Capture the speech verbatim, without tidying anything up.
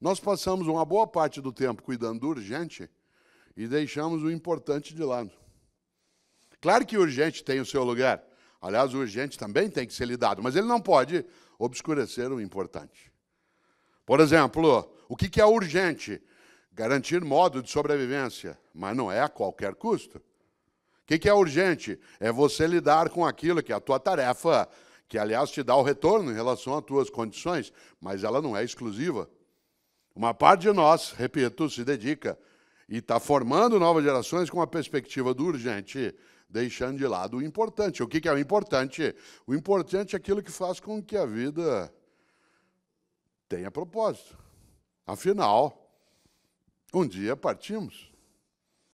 Nós passamos uma boa parte do tempo cuidando do urgente e deixamos o importante de lado. Claro que o urgente tem o seu lugar. Aliás, o urgente também tem que ser lidado, mas ele não pode obscurecer o importante. Por exemplo, o que é urgente? Garantir modo de sobrevivência, mas não é a qualquer custo. O que é urgente? É você lidar com aquilo que é a tua tarefa, que, aliás, te dá o retorno em relação às tuas condições, mas ela não é exclusiva. Uma parte de nós, repito, se dedica e está formando novas gerações com a perspectiva do urgente, deixando de lado o importante. O que é o importante? O importante é aquilo que faz com que a vida tenha propósito. Afinal, um dia partimos.